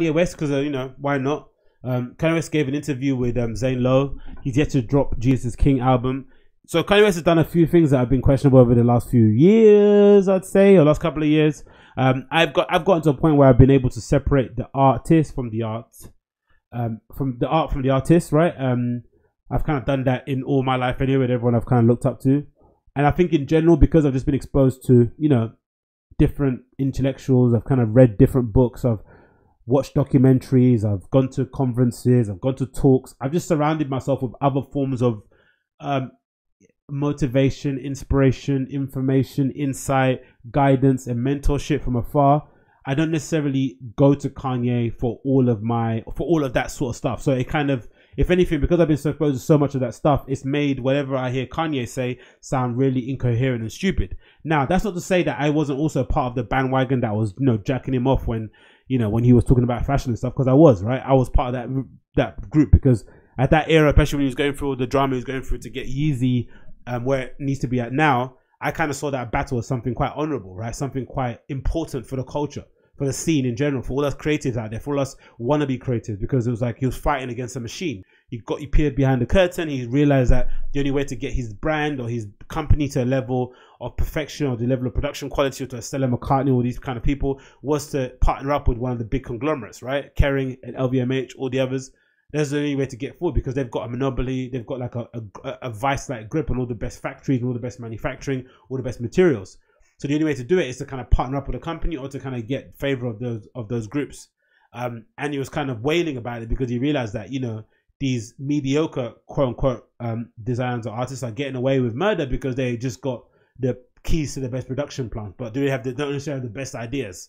Kanye West, because you know, why not? Kanye West gave an interview with Zane Lowe. He's yet to drop Jesus Is King album. So Kanye West has done a few things that have been questionable over the last few years, I'd say, or last couple of years. I've gotten to a point where I've been able to separate the artist from the art, from the artist, right? I've kind of done that in all my life anyway, with everyone I've kind of looked up to. And I think in general, because I've just been exposed to, you know, different intellectuals, I've kind of read different books, I've watched documentaries, I've gone to conferences, I've gone to talks, I've just surrounded myself with other forms of motivation, inspiration, information, insight, guidance, and mentorship from afar. I don't necessarily go to Kanye for all of that sort of stuff. So it kind of, if anything, because I've been exposed to so much of that stuff, it's made whatever I hear Kanye say sound really incoherent and stupid. Now, that's not to say that I wasn't also part of the bandwagon that was, you know, jacking him off when he was talking about fashion and stuff, because I was, right? I was part of that group, because at that era, especially when he was going through all the drama he was going through to get Yeezy where it needs to be at now, I kind of saw that battle as something quite honorable, right? Something quite important for the culture, for the scene in general, for all us creatives out there, for all us wannabe creatives, because it was like he was fighting against a machine. He peered behind the curtain, he realized that the only way to get his brand or his company to a level of perfection or the level of production quality or to a Stella McCartney or these kind of people was to partner up with one of the big conglomerates, right? Kering and LVMH, all the others. There's the only way to get forward, because they've got a monopoly, they've got like a vice-like grip on all the best factories and all the best manufacturing, all the best materials. So the only way to do it is to kind of partner up with a company or to kind of get favor of those groups. And he was kind of wailing about it because he realized that, you know, these mediocre, quote-unquote, designers or artists are getting away with murder because they just got the keys to the best production plant, but don't necessarily have the best ideas.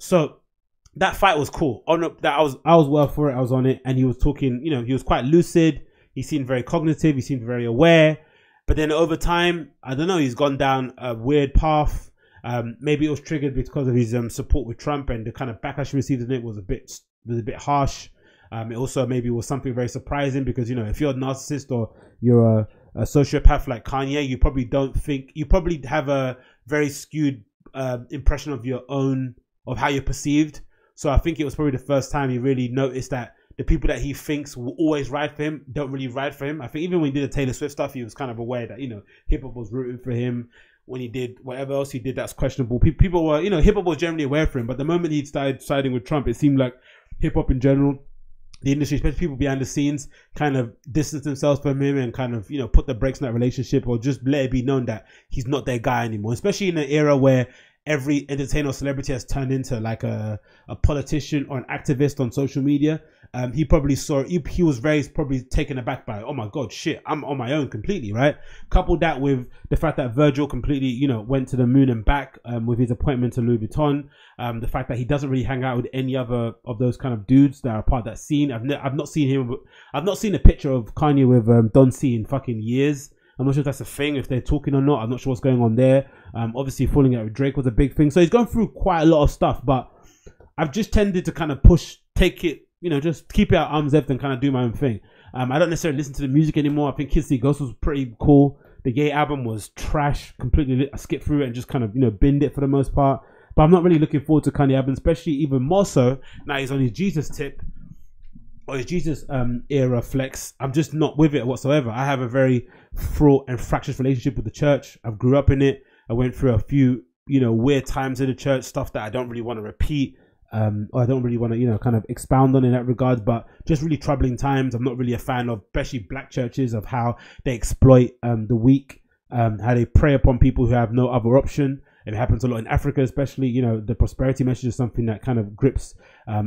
So that fight was cool. I was well for it. I was on it, and he was talking. You know, he was quite lucid. He seemed very cognitive. He seemed very aware. But then over time, I don't know. He's gone down a weird path. Maybe it was triggered because of his support with Trump, and the kind of backlash he received in it was a bit harsh. It also maybe was something very surprising, because you know, if you're a narcissist or you're a sociopath like Kanye, you probably have a very skewed impression of how you're perceived. So I think it was probably the first time he really noticed that the people that he thinks will always ride for him don't really ride for him. I think even when he did the Taylor Swift stuff, he was kind of aware that, you know, hip-hop was rooting for him. When he did whatever else he did that's questionable, people were, you know, hip-hop was generally aware for him. But the moment he started siding with Trump, it seemed like hip-hop in general, the industry, especially people behind the scenes, kind of distanced themselves from him and kind of, you know, put the brakes on that relationship, or just let it be known that he's not their guy anymore, especially in an era where every entertainer or celebrity has turned into like a politician or an activist on social media. He probably saw, he was very probably taken aback by, oh my God, shit, I'm on my own completely, right? Coupled that with the fact that Virgil completely, you know, went to the moon and back with his appointment to Louis Vuitton. The fact that he doesn't really hang out with any other of those kind of dudes that are part of that scene. I've not seen a picture of Kanye with Don C in fucking years. I'm not sure if that's a thing, if they're talking or not. I'm not sure what's going on there. Obviously, falling out with Drake was a big thing. So he's gone through quite a lot of stuff, but I've just tended to kind of take it, you know, just keep it at arm's length and kind of do my own thing. I don't necessarily listen to the music anymore. I think Kids See Ghosts was pretty cool. The Ye album was trash, completely lit. I skipped through it and just kind of, you know, binned it for the most part. But I'm not really looking forward to Kanye album, especially even more so now he's on his Jesus tip. Or his Jesus era flex. I'm just not with it whatsoever. I have a very fraught and fractious relationship with the church. I grew up in it. I went through a few, you know, weird times in the church, stuff that I don't really want to repeat, or I don't really want to, you know, kind of expound on in that regard, but just really troubling times. I'm not really a fan of, especially black churches, of how they exploit the weak, how they prey upon people who have no other option. It happens a lot in Africa, especially, you know, the prosperity message is something that kind of grips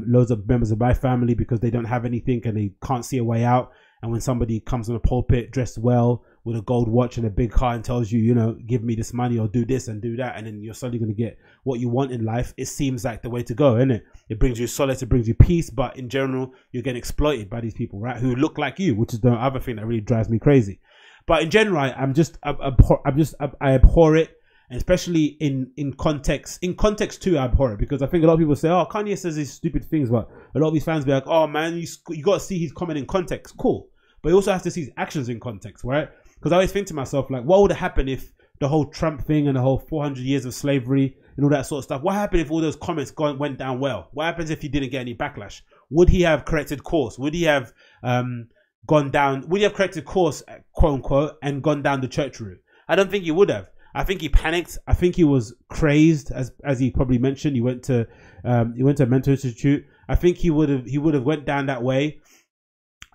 loads of members of my family, because they don't have anything and they can't see a way out. And when somebody comes on a pulpit dressed well with a gold watch and a big car and tells you, you know, give me this money or do this and do that, and then you're suddenly going to get what you want in life, it seems like the way to go, isn't it? It brings you solace, it brings you peace, but in general, you're getting exploited by these people, right? Who look like you, which is the other thing that really drives me crazy. But in general, I abhor it. And especially in context too, I abhor it, because I think a lot of people say, oh, Kanye says these stupid things, but a lot of these fans be like, oh man, you got to see his comment in context. Cool. But you also have to see his actions in context, right? Because I always think to myself, like, what would have happened if the whole Trump thing and the whole 400 years of slavery and all that sort of stuff. What happened if all those comments went down well? What happens if he didn't get any backlash? Would he have corrected course? Would he have gone down? Would he have corrected course, quote unquote, and gone down the church route? I don't think he would have. I think he panicked. I think he was crazed, as he probably mentioned. He went to a mental institute. I think he would have went down that way.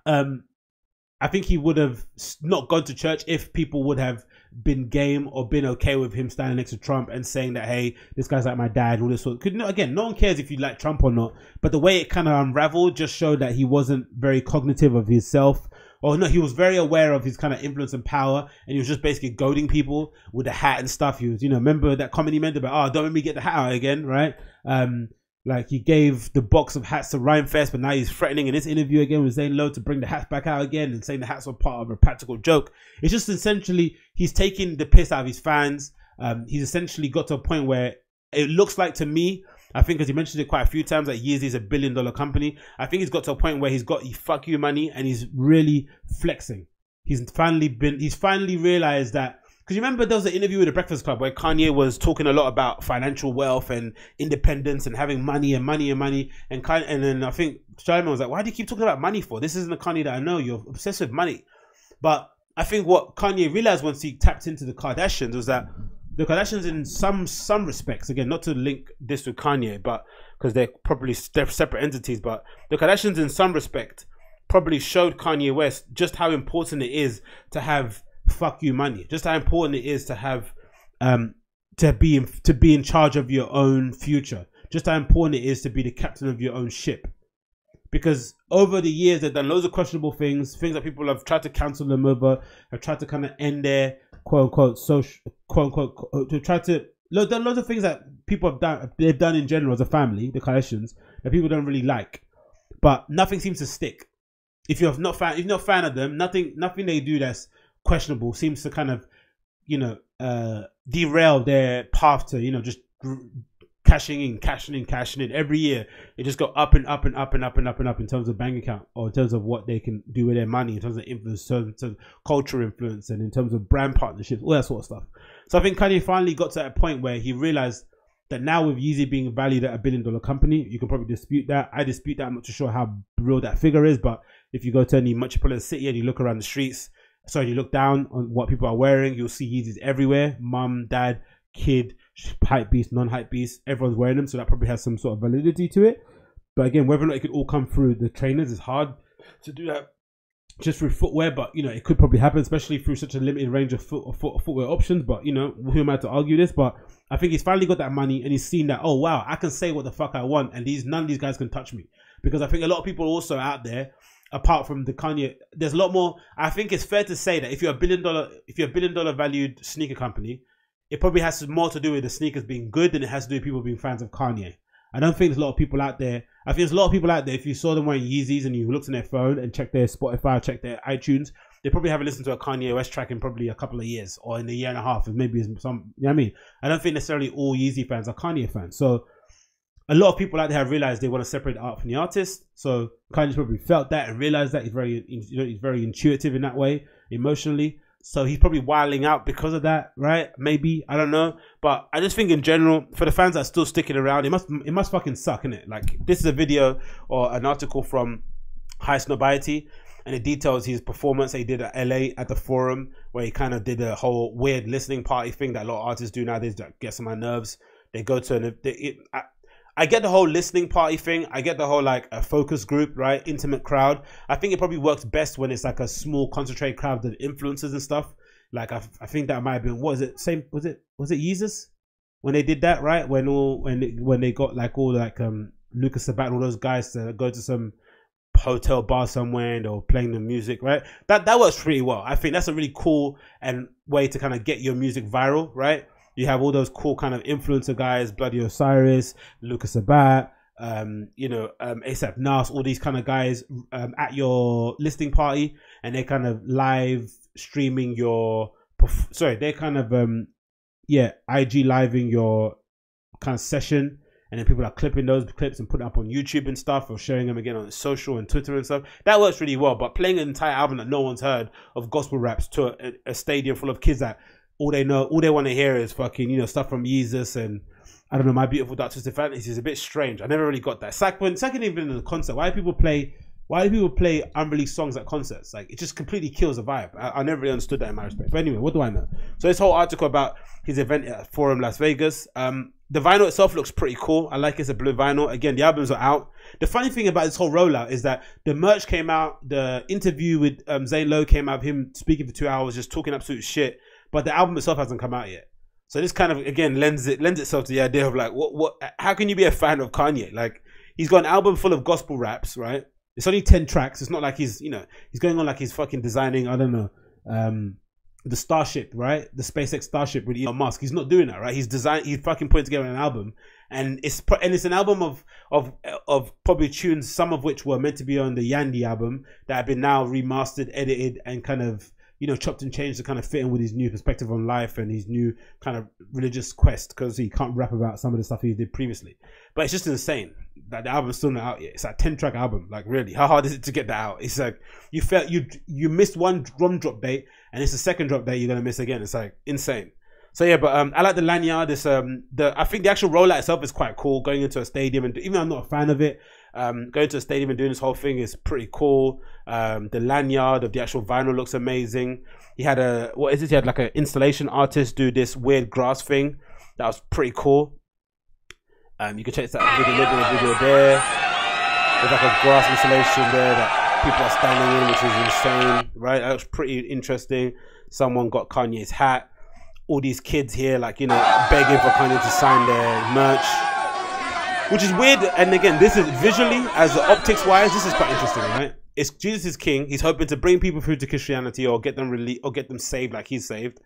I think he would have not gone to church if people would have been game or been okay with him standing next to Trump and saying that, hey, this guy's like my dad, all this sort of, again, no one cares if you like Trump or not, but the way it kind of unraveled just showed that he wasn't very cognitive of himself, or no, he was very aware of his kind of influence and power, and he was just basically goading people with the hat and stuff. He was, you know, remember that comment he made about, oh, don't let me get the hat out again, right? Like, he gave the box of hats to Rhymefest, but now he's threatening in this interview again with Zane Lowe to bring the hats back out again and saying the hats were part of a practical joke. It's just essentially he's taking the piss out of his fans. He's essentially got to a point where it looks like to me, I think, because he mentioned it quite a few times, that Yeezy's a billion-dollar company. I think he's got to a point where he's got fuck you money and he's really flexing. He's finally realized that. Because you remember there was an interview with the Breakfast Club where Kanye was talking a lot about financial wealth and independence and having money and money and money. And Kanye, and then I think Charlemagne was like, why do you keep talking about money for? This isn't the Kanye that I know. You're obsessed with money. But I think what Kanye realized once he tapped into the Kardashians was that the Kardashians, in some respects, again, not to link this with Kanye, but because they're probably separate entities, but the Kardashians in some respect probably showed Kanye West just how important it is to have fuck you money, just how important it is to have to be in charge of your own future, just how important it is to be the captain of your own ship. Because over the years they've done loads of questionable things that people have tried to cancel them over, have tried to kind of end their quote-unquote social, quote-unquote, to try to done loads of things that people have done, they've done in general as a family, the Kardashians, that people don't really like, but nothing seems to stick. If you're not a fan of them, nothing they do that's questionable seems to kind of, you know, derail their path to, you know, just cashing in every year. It just go up and up and up and up and up and up in terms of bank account, or in terms of what they can do with their money, in terms of influence, in terms of culture influence, and in terms of brand partnerships, all that sort of stuff. So I think Kanye finally got to a point where he realized that now, with Yeezy being valued at a billion-dollar company, you can probably dispute that. I dispute that. I'm not too sure how real that figure is, but if you go to any metropolitan city and you look around the streets, so you look down on what people are wearing, you'll see Yeezys everywhere. Mum, dad, kid, hype beast, non-hype beast, everyone's wearing them. So that probably has some sort of validity to it. But again, whether or not it could all come through the trainers is hard to do that just through footwear. But, you know, it could probably happen, especially through such a limited range of footwear options. But, you know, who am I to argue this? But I think he's finally got that money and he's seen that, oh, wow, I can say what the fuck I want and none of these guys can touch me. Because I think a lot of people also out there, apart from the Kanye, there's a lot more. I think it's fair to say that if you're a billion dollar valued sneaker company, it probably has more to do with the sneakers being good than it has to do with people being fans of Kanye. I don't think there's a lot of people out there. I think there's a lot of people out there, if you saw them wearing Yeezys and you looked on their phone and checked their Spotify, checked their iTunes, they probably haven't listened to a Kanye West track in probably a couple of years, or in a year and a half, and maybe some, you know what I mean? I don't think necessarily all Yeezy fans are Kanye fans. So a lot of people out there have realized they want to separate art from the artist. So Kanye's probably felt that and realized that. He's very intuitive in that way, emotionally. So he's probably wilding out because of that, right? Maybe, I don't know. But I just think in general, for the fans that are still sticking around, it must fucking suck, innit? Like, this is a video or an article from High Snobiety, and it details his performance that he did at LA at the Forum, where he kind of did a whole weird listening party thing that a lot of artists do nowadays that gets on my nerves. They go to I get the whole listening party thing. I get the whole, like, a focus group, right? Intimate crowd. I think it probably works best when it's like a small concentrated crowd of influencers and stuff. Like, I think that might have been, what is it? Was it Yeezus? When they did that, right? When they got like all like Lucas Sabat and all those guys to go to some hotel bar somewhere and they were playing the music, right? That works pretty well. I think that's a really cool and way to kind of get your music viral, right? You have all those cool kind of influencer guys, Bloody Osiris, Lucas Sabat, A$AP Nas, all these kind of guys at your listening party, and they kind of live streaming your, IG living your kind of session, and then people are clipping those clips and putting up on YouTube and stuff, or sharing them again on social and Twitter and stuff. That works really well. But playing an entire album that no one's heard of, gospel raps, to a stadium full of kids that all they want to hear is fucking, you know, stuff from Yeezus and I don't know, My Beautiful Dark Twisted Fantasy is a bit strange. I never really got that. Second, even in the concert, why do people play unreleased songs at concerts? Like, it just completely kills the vibe. I never really understood that in my respect. But anyway, what do I know? So this whole article about his event at Forum Las Vegas, the vinyl itself looks pretty cool. I like it's a blue vinyl. Again, the albums are out. The funny thing about this whole rollout is that the merch came out, the interview with Zane Lowe came out, him speaking for 2 hours, just talking absolute shit. But the album itself hasn't come out yet. So this kind of, again, lends itself to the idea of like, how can you be a fan of Kanye? Like, he's got an album full of gospel raps, right? It's only 10 tracks. It's not like he's, you know, he's going on like he's fucking designing, I don't know, the Starship, right? The SpaceX Starship with Elon Musk. He's not doing that, right? He fucking put together an album, and it's an album of probably tunes, some of which were meant to be on the Yandy album that have been now remastered, edited, and kind of, you know, chopped and changed to kind of fit in with his new perspective on life and his new kind of religious quest, because he can't rap about some of the stuff he did previously. But it's just insane that the album's still not out yet. It's like a 10-track album. Like, really, how hard is it to get that out? It's like you felt you missed one drum drop date, and it's the second drop date you're gonna miss again. It's like insane. So yeah, but I like the lanyard. This I think the actual rollout itself is quite cool. Going into a stadium, and even though I'm not a fan of it, going to a stadium and doing this whole thing is pretty cool. The lanyard of the actual vinyl looks amazing. He had a, what is it? He had like an installation artist do this weird grass thing. That was pretty cool. You can check that out, video there. There's like a grass installation there that people are standing in, which is insane, right? That was pretty interesting. Someone got Kanye's hat. All these kids here, like, you know, begging for Kanye to sign their merch, which is weird. And again, this is visually, as the optics wise, this is quite interesting, right? It's Jesus Is King. He's hoping to bring people through to Christianity or get them released or get them saved like he's saved.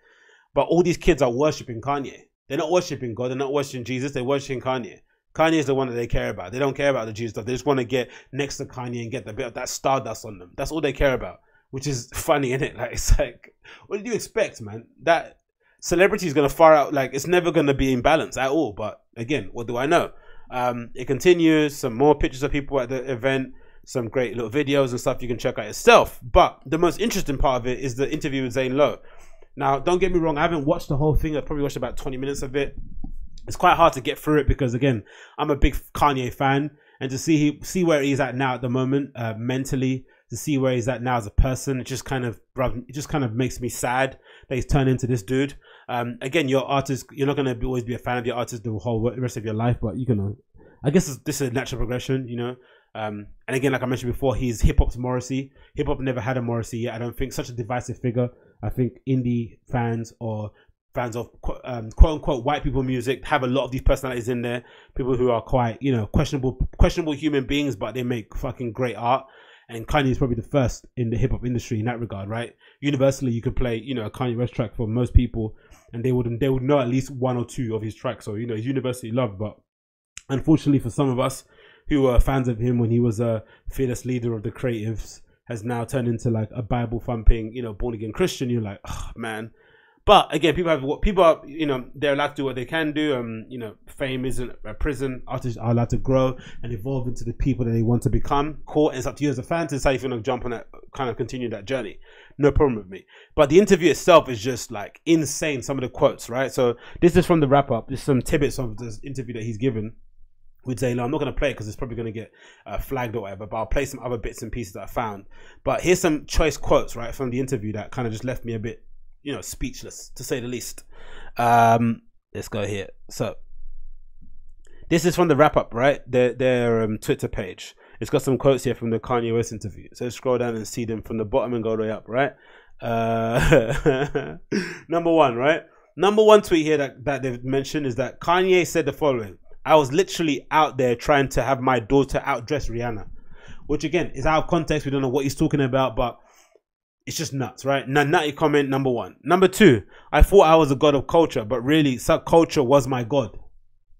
But all these kids are worshipping Kanye. They're not worshipping God. They're not worshipping Jesus. They're worshipping Kanye. Kanye is the one that they care about. They don't care about the Jesus stuff. They just want to get next to Kanye and get the bit of that stardust on them. That's all they care about, which is funny, isn't it? Like, it's like, what did you expect, man? That celebrity is going to far out. Like, it's never going to be in balance at all. But again, what do I know? It continues, some more pictures of people at the event, some great little videos and stuff you can check out yourself. But the most interesting part of it is the interview with Zane Lowe. Now, don't get me wrong, I haven't watched the whole thing. I probably watched about 20 minutes of it. It's quite hard to get through it because, again, I'm a big Kanye fan, and to see where he's at now at the moment, mentally, to see where he's at now as a person, it just kind of makes me sad that he's turned into this dude. Again, your artist, you're not going to always be a fan of your artist the whole rest of your life, but you can, I guess this is a natural progression, you know. And again, like I mentioned before, he's hip-hop's Morrissey. Hip-hop never had a Morrissey yet. I don't think such a divisive figure. I think indie fans or fans of quote-unquote white people music have a lot of these personalities in there, people who are quite, you know, questionable human beings, but they make fucking great art. And Kanye is probably the first in the hip-hop industry in that regard, right? Universally, you could play, you know, a Kanye West track for most people, and they would know at least one or two of his tracks. So, you know, he's universally loved. But unfortunately for some of us who were fans of him when he was a fearless leader of the creatives, has now turned into like a Bible-thumping, you know, born-again Christian. You're like, oh, man. But again, people are, you know, they're allowed to do what they can do. You know, fame isn't a prison. Artists are allowed to grow and evolve into the people that they want to become. Cool, and it's up to you as a fan to decide if you're going to jump on that, kind of continue that journey. No problem with me. But the interview itself is just like insane. Some of the quotes, right? So this is from the wrap up. There's some tidbits of this interview that he's given with Zane Lowe. I'm not going to play it because it's probably going to get flagged or whatever, but I'll play some other bits and pieces that I found. But here's some choice quotes, right, from the interview that kind of just left me a bit, you know, speechless, to say the least. Let's go here. So this is from the wrap up, right? Their Twitter page. It's got some quotes here from the Kanye West interview. So scroll down and see them from the bottom and go way up, right? Number one, right? Number one tweet here that they've mentioned is that Kanye said the following: I was literally out there trying to have my daughter outdress Rihanna, which again is out of context. We don't know what he's talking about, but it's just nuts, right? Nutty comment, number one. Number two, I thought I was a god of culture, but really subculture was my god.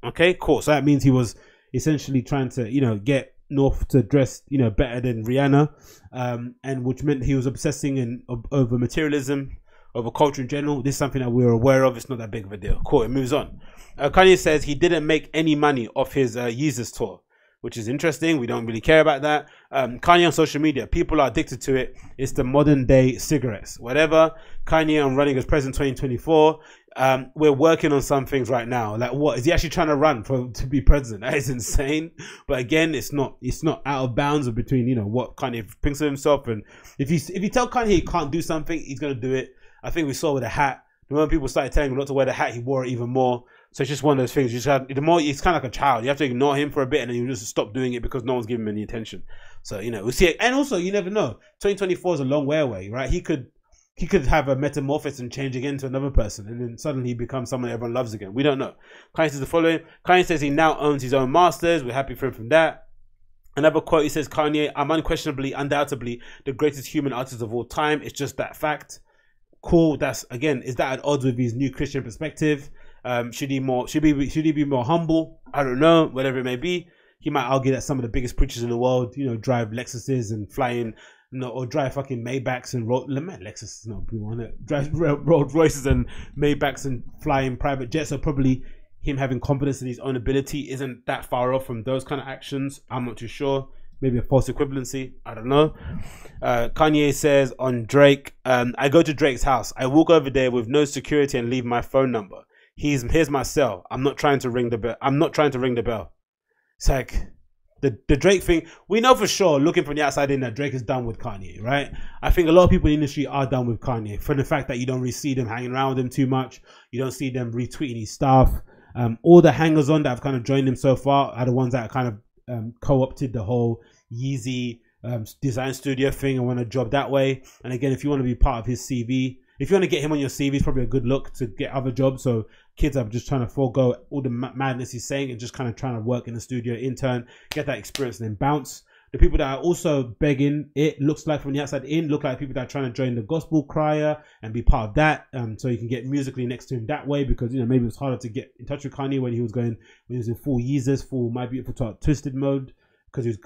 Okay, cool. So that means he was essentially trying to, you know, get North to dress, you know, better than Rihanna, and which meant he was obsessing over materialism, over culture in general. This is something that we're aware of. It's not that big of a deal. Cool, it moves on. Kanye says he didn't make any money off his Yeezus tour, which is interesting. We don't really care about that. Kanye on social media, people are addicted to it. It's the modern day cigarettes. Whatever. Kanye on running as president 2024. We're working on some things right now. Like, what is he actually trying to run for to be president? That is insane. But again, it's not out of bounds or between, you know, what Kanye thinks of himself. And if you tell Kanye he can't do something, he's gonna do it. I think we saw with the hat. The moment people started telling him not to wear the hat, he wore it even more. So it's just one of those things. You just have, the more, it's kind of like a child. You have to ignore him for a bit, and then you just stop doing it because no one's giving him any attention. So, you know, we'll see it. And also, you never know. 2024 is a long way away, right? He could have a metamorphosis and change again to another person, and then suddenly he becomes someone everyone loves again. We don't know. Kanye says the following. Kanye says he now owns his own masters. We're happy for him from that. Another quote, he says, Kanye, I'm unquestionably, undoubtedly the greatest human artist of all time. It's just that fact. Cool. That's, again, is that at odds with his new Christian perspective? Should he be more humble? I don't know. Whatever it may be. He might argue that some of the biggest preachers in the world, you know, drive Lexuses and fly in, no, or drive fucking Maybachs and drive Rolls Royces and Maybachs and fly in private jets. So probably him having confidence in his own ability isn't that far off from those kind of actions. I'm not too sure. Maybe a false equivalency. I don't know. Kanye says on Drake, I go to Drake's house. I walk over there with no security and leave my phone number. Here's my cell. I'm not trying to ring the bell. I'm not trying to ring the bell. It's like, the Drake thing, we know for sure, looking from the outside in, that Drake is done with Kanye, right? I think a lot of people in the industry are done with Kanye for the fact that you don't really see them hanging around with him too much. You don't see them retweeting his stuff. All the hangers-on that have kind of joined him so far are the ones that kind of co-opted the whole Yeezy design studio thing and want a job that way. And again, if you want to be part of his CV, if you want to get him on your CV, it's probably a good look to get other jobs. So kids are just trying to forego all the madness he's saying and just kind of trying to work in the studio, intern, get that experience and then bounce. The people that are also begging, it looks like from the outside in, look like people that are trying to join the gospel crier and be part of that. So you can get musically next to him that way, because, you know, maybe it was harder to get in touch with Kanye when he was in full Yeezus, full My Beautiful Dark Twisted mode, because he was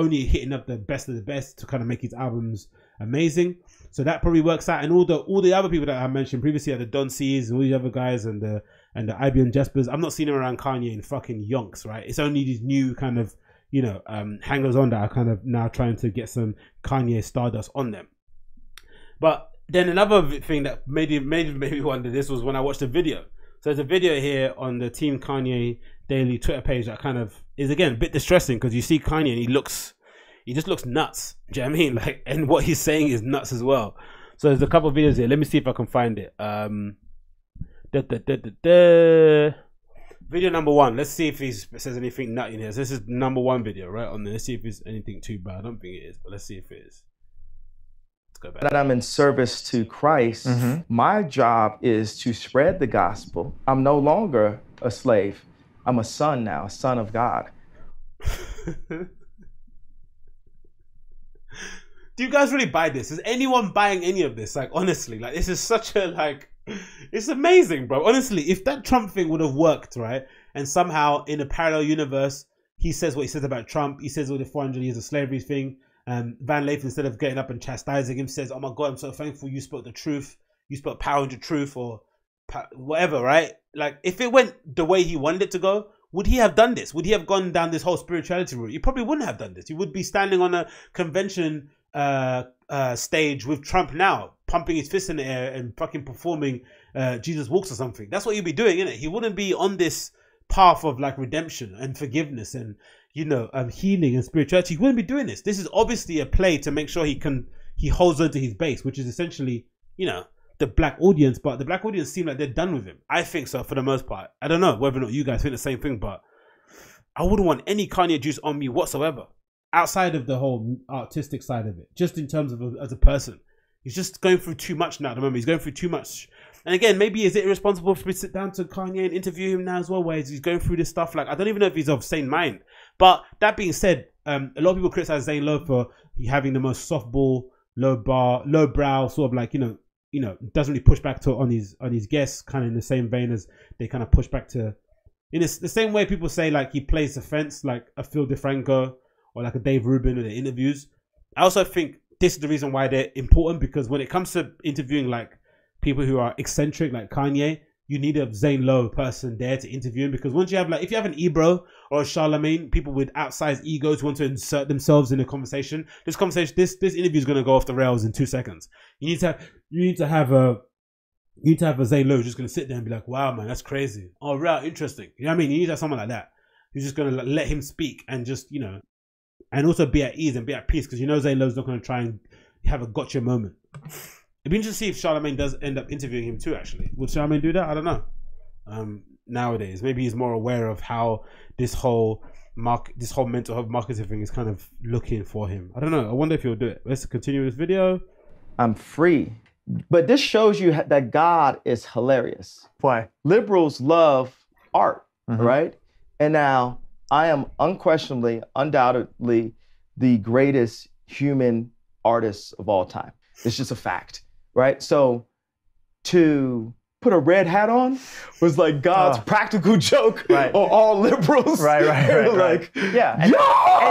only hitting up the best of the best to kind of make his albums amazing. So that probably works out. And all the other people that I mentioned previously, like the Don C's and all these other guys and the IBM Jaspers, I'm not seeing them around Kanye in fucking yonks, right? It's only these new kind of, you know, hangers-on that are kind of now trying to get some Kanye stardust on them. But then another thing that made me wonder this was when I watched the video. So there's a video here on the Team Kanye Daily Twitter page that kind of is, again, a bit distressing, because you see Kanye and he just looks nuts. Do you know what I mean? Like, and what he's saying is nuts as well. So there's a couple of videos here. Let me see if I can find it. Video number one. Let's see if he says anything nut in here. So this is number one video, right? On there. Let's see if it's anything too bad. I don't think it is, but let's see if it is. Let's go back. That I'm in service to Christ. Mm-hmm. My job is to spread the gospel. I'm no longer a slave. I'm a son now, a son of God. Do you guys really buy this? Is anyone buying any of this? Like, honestly, like, this is such a, like, it's amazing, bro. Honestly, if that Trump thing would have worked, right, and somehow in a parallel universe, he says what he says about Trump, he says all the 400 years of slavery thing, and Van Lathan, instead of getting up and chastising him, says, oh my God, I'm so thankful you spoke the truth, you spoke power into truth, or whatever, right? Like, if it went the way he wanted it to go, would he have done this? Would he have gone down this whole spirituality route? He probably wouldn't have done this. He would be standing on a convention stage with Trump now, pumping his fist in the air and fucking performing Jesus Walks or something. That's what you'd be doing, innit? He wouldn't be on this path of, like, redemption and forgiveness and, you know, healing and spirituality. He wouldn't be doing this. This is obviously a play to make sure he holds on to his base, which is essentially, you know, the black audience. But the black audience seem like they're done with him. I think so, for the most part. I don't know whether or not you guys think the same thing, but I wouldn't want any Kanye juice on me whatsoever, outside of the whole artistic side of it, just in terms of as a person. He's just going through too much now at the moment. He's going through too much. And again, maybe is it irresponsible for me to sit down to Kanye and interview him now as well, where he's going through this stuff? Like, I don't even know if he's of sane mind. But that being said, a lot of people criticize Zane Lowe for having the most softball, low brow, sort of, like, you know, doesn't really push back to on his guests, kind of in the same vein as they kind of push back to, in the same way people say, like, he plays the fence, like a Phil DeFranco, or like a Dave Rubin in the interviews. I also think this is the reason why they're important, because when it comes to interviewing, like, people who are eccentric like Kanye, you need a Zane Lowe person there to interview him, because once you have, like, if you have an Ebro or a Charlemagne, people with outsized egos want to insert themselves in the conversation. This interview is going to go off the rails in 2 seconds. You need to have a You need to have a Zane Lowe who's just going to sit there and be like, wow, man, that's crazy. Oh, right, interesting. You know what I mean? You need to have someone like that who's just going to let him speak and just, you know, and also be at ease and be at peace, because you know Zane Lowe's not going to try and have a gotcha moment. It'd be interesting to see if Charlemagne does end up interviewing him too, actually. Would Charlemagne do that? I don't know. Nowadays, maybe he's more aware of how this whole mental health marketing thing is kind of looking for him. I don't know. I wonder if he'll do it. Let's continue this video. I'm free. But this shows you that God is hilarious. Why? Liberals love art, right? And now I am unquestionably, undoubtedly the greatest human artist of all time. It's just a fact, right? So to put a red hat on was like God's practical joke on all liberals. Right. Yeah. And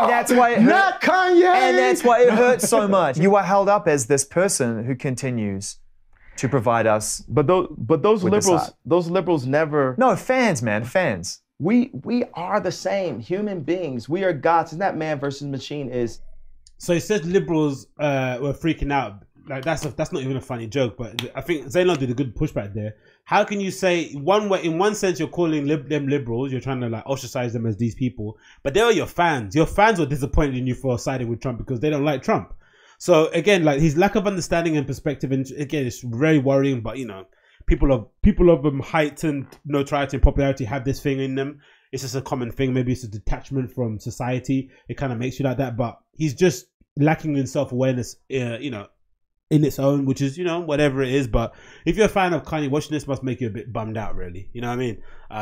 that's why it hurt. Not Kanye! And that's why it hurts so much. You are held up as this person who continues to provide us. But those liberals never... No, fans, man, fans. We are the same human beings. We are gods. And that man versus machine is... So he says liberals were freaking out. Like that's not even a funny joke, but I think Zane Lowe did a good pushback there. How can you say in one sense you're calling them liberals, you're trying to like ostracize them as these people, but they are your fans. Your fans were disappointed in you for siding with Trump because they don't like Trump. So again, like his lack of understanding and perspective, and again, it's very worrying. But you know, people of heightened notoriety and popularity have this thing in them. It's just a common thing. Maybe it's a detachment from society. It kind of makes you like that. But he's just lacking in self awareness. You know. In its own, which is, you know, whatever it is. But if you're a fan of Kanye, watching this must make you a bit bummed out, really. You know what I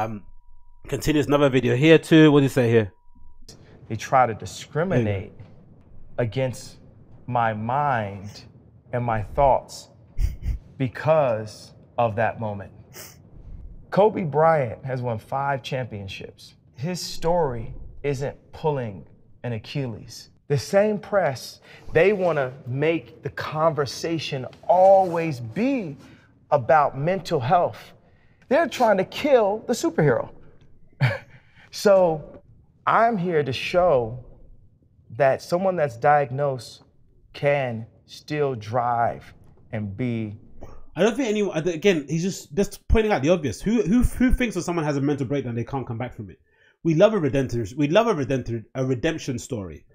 mean? Continues another video here too. What do you say here? They try to discriminate against my mind and my thoughts because of that moment. Kobe Bryant has won 5 championships. His story isn't pulling an Achilles. The same press, they want to make the conversation always be about mental health. They're trying to kill the superhero. So I'm here to show that someone that's diagnosed can still drive and be. I don't think anyone, again, he's just pointing out the obvious. Who thinks that someone has a mental breakdown, they can't come back from it? We love a redemption story.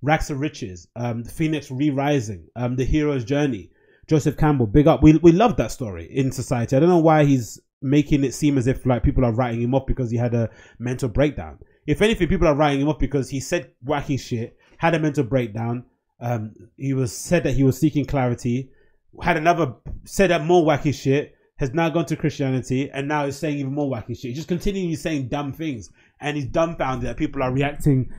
Racks of Riches, Phoenix Re-Rising, The Hero's Journey, Joseph Campbell, big up. We love that story in society. I don't know why he's making it seem as if like people are writing him off because he had a mental breakdown. If anything, people are writing him off because he said wacky shit, had a mental breakdown, he was said that he was seeking clarity, had another, said that more wacky shit, has now gone to Christianity, and now is saying even more wacky shit. He's just continuing saying dumb things, and he's dumbfounded that people are reacting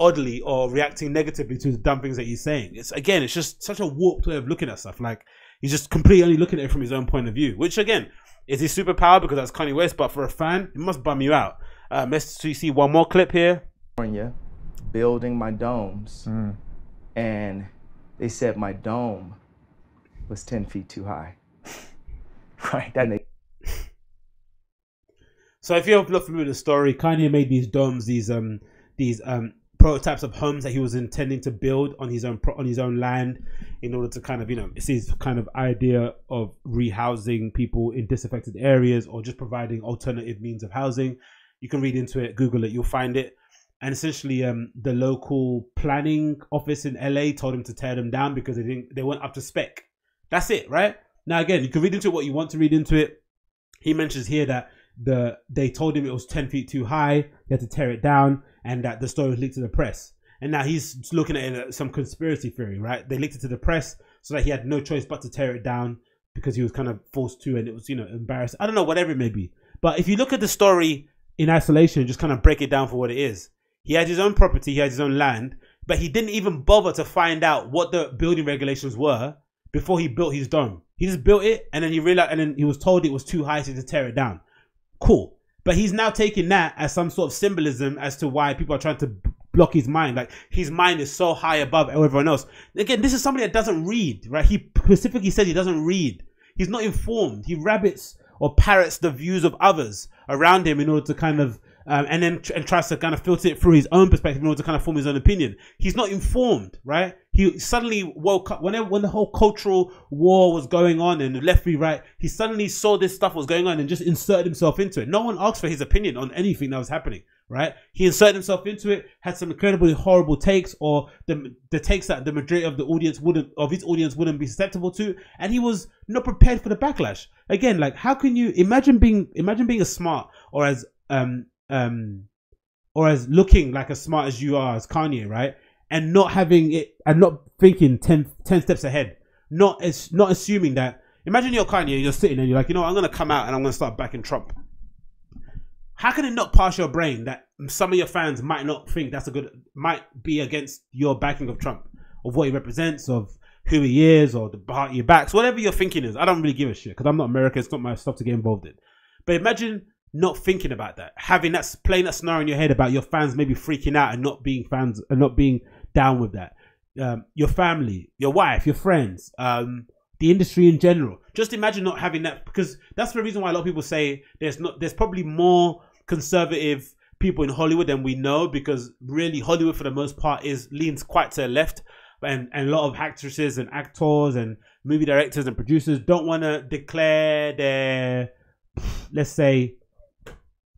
oddly or reacting negatively to the dumb things that he's saying. It's again, it's just such a warped way of looking at stuff. Like he's just completely only looking at it from his own point of view, which again is his superpower because that's Kanye West. But for a fan, it must bum you out. Let's see one more clip here. California, building my domes, and they said my dome was 10 feet too high. Right, that makes. So if you're not familiar with the story, Kanye made these domes, these prototypes of homes that he was intending to build on his own land, in order to kind of, you know, it's his kind of idea of rehousing people in disaffected areas or just providing alternative means of housing. You can read into it, Google it, you'll find it. And essentially, the local planning office in LA told him to tear them down because they weren't up to spec. That's it, right? Now again, you can read into it what you want to read into it. He mentions here that they told him it was 10 feet too high, they had to tear it down, and that the story was leaked to the press. And now he's looking at it as some conspiracy theory, right? They leaked it to the press so that he had no choice but to tear it down because he was kind of forced to, and it was, you know, embarrassing. I don't know, whatever it may be. But if you look at the story in isolation, just kind of break it down for what it is. He had his own property, he had his own land, but he didn't even bother to find out what the building regulations were before he built his dome. He just built it, and then he realized, and then he was told it was too high, so he had to tear it down. Cool. But he's now taking that as some sort of symbolism as to why people are trying to block his mind. Like his mind is so high above everyone else. Again, this is somebody that doesn't read, right? He specifically said he doesn't read. He's not informed. He rabbits or parrots the views of others around him in order to kind of and then tries to kind of filter it through his own perspective in order to kind of form his own opinion. He's not informed, right? He suddenly woke up when the whole cultural war was going on and left me right. He suddenly saw this stuff was going on and just inserted himself into it. No one asked for his opinion on anything that was happening, right? He inserted himself into it, had some incredibly horrible takes, or the takes that the majority of the audience wouldn't be susceptible to, and he was not prepared for the backlash. Again, like, how can you imagine being as smart or as looking like as smart as you are as Kanye, right? And not having it, and not thinking 10 steps ahead, not assuming that. Imagine you're Kanye, you're sitting and you're like, you know, I'm gonna come out and I'm gonna start backing Trump. How can it not pass your brain that some of your fans might not think that's a good, might be against your backing of Trump, of what he represents, of who he is, or the heart he backs, whatever your thinking is? I don't really give a shit because I'm not American. It's not my stuff to get involved in. But imagine not thinking about that, having that, playing that scenario in your head about your fans maybe freaking out and not being fans and not being down with that. Your family, your wife, your friends, the industry in general. Just imagine not having that, because that's the reason why a lot of people say there's probably more conservative people in Hollywood than we know, because really Hollywood for the most part leans quite to the left, and a lot of actresses and actors and movie directors and producers don't want to declare their, let's say,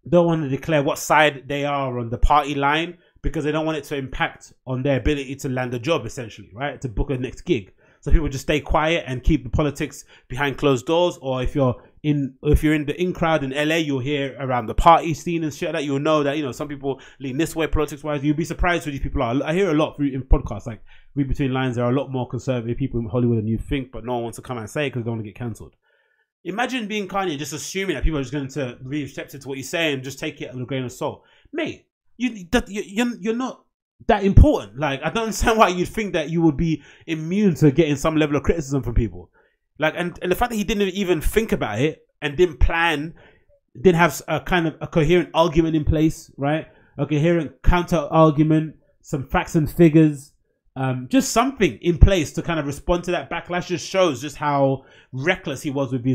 don't want to declare what side they are on the party line, because they don't want it to impact on their ability to land a job, essentially, right, to book a next gig. So people just stay quiet and keep the politics behind closed doors. Or if you're in the in crowd in LA, you'll hear around the party scene and shit like that. You'll know that, you know, some people lean this way politics wise. You'll be surprised who these people are. I hear a lot in podcasts, like Read Between Lines, there are a lot more conservative people in Hollywood than you think, but no one wants to come and say it because they don't want to get cancelled. Imagine being Kanye, just assuming that people are just going to be receptive to what you say and just take it with a grain of salt. Mate, you're not that important. Like, I don't understand why you'd think that you would be immune to getting some level of criticism from people. Like, and the fact that he didn't even think about it and didn't plan, didn't have a kind of a coherent argument in place, right? A coherent counter argument, some facts and figures, just something in place to kind of respond to that backlash, just shows just how reckless he was with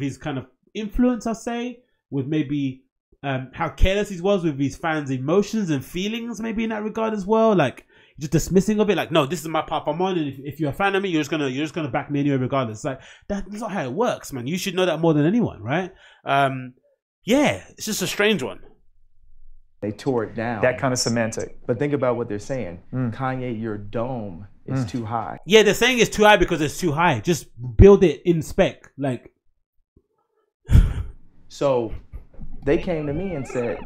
his kind of influence, I say, with maybe how careless he was with his fans' emotions and feelings, maybe in that regard as well. Like, just dismissing of it, like, no, this is my path I'm on, and if you're a fan of me, you're just gonna back me anyway regardless. It's like, that's not how it works, man. You should know that more than anyone, right? Yeah, it's just a strange one. They tore it down. That kind of semantic. But think about what they're saying. Kanye, your dome is too high. Yeah, they're saying it's too high because it's too high. Just build it in spec, like. So they came to me and said,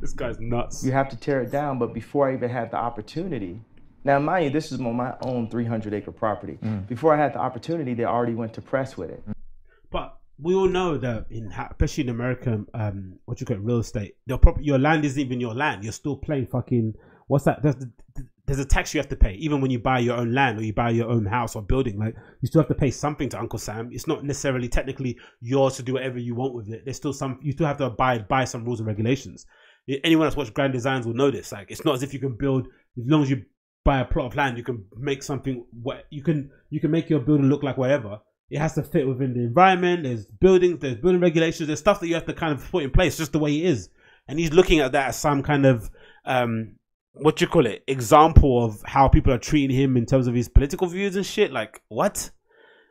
this guy's nuts. You have to tear it down. But before I even had the opportunity, now mind you, this is on my own 300-acre property. Before I had the opportunity, they already went to press with it. But we all know that, especially in America, what you call it, real estate, your land isn't even your land. You're still playing fucking, what's that? There's a tax you have to pay, even when you buy your own land or you buy your own house or building. Like, you still have to pay something to Uncle Sam. It's not necessarily technically yours to do whatever you want with it. There's still some, you still have to abide by some rules and regulations. Anyone that's watched Grand Designs will know this. Like, it's not as if you can build, as long as you buy a plot of land, you can make something, you can make your building look like whatever. It has to fit within the environment. There's buildings, there's building regulations, there's stuff that you have to kind of put in place just the way it is. And he's looking at that as some kind of, what you call it, example of how people are treating him in terms of his political views and shit. Like, what?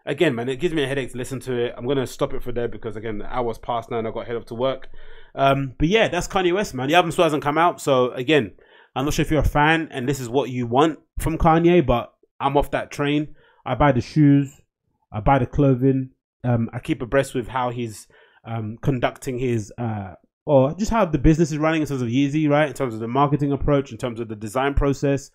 Again, man, it gives me a headache to listen to it. I'm going to stop it for there because, again, the hour's past now and I've got to head up to work. But yeah, that's Kanye West, man. The album still hasn't come out. So again, I'm not sure if you're a fan and this is what you want from Kanye, but I'm off that train. I buy the shoes. I buy the clothing. I keep abreast with how he's conducting his, or just how the business is running in terms of Yeezy, right? In terms of the marketing approach, in terms of the design process.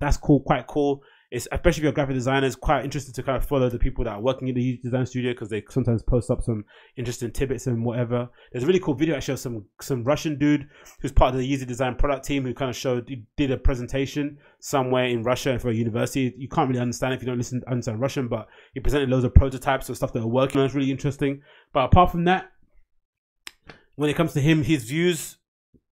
That's cool, quite cool. It's, especially if you're a graphic designer, it's quite interesting to kind of follow the people that are working in the Yeezy design studio, because they sometimes post up some interesting tidbits and whatever. There's a really cool video actually of some Russian dude who's part of the Yeezy design product team, who kind of did a presentation somewhere in Russia for a university. You can't really understand if you don't understand Russian, but he presented loads of prototypes of stuff that are working on. It's really interesting. But apart from that, when it comes to him, his views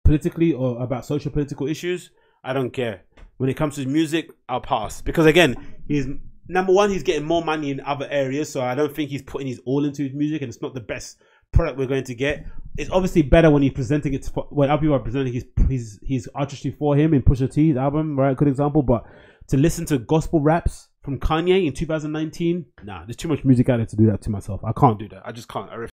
politically or about social political issues, I don't care. When it comes to music, I'll pass. Because again, he's, number one, he's getting more money in other areas, so I don't think he's putting his all into his music, and it's not the best product we're going to get. It's obviously better when he's presenting it, when other people are presenting his artistry for him in Pusha T's album, right? Good example. But to listen to gospel raps from Kanye in 2019, nah, there's too much music out there to do that to myself. I can't do that. I just can't. I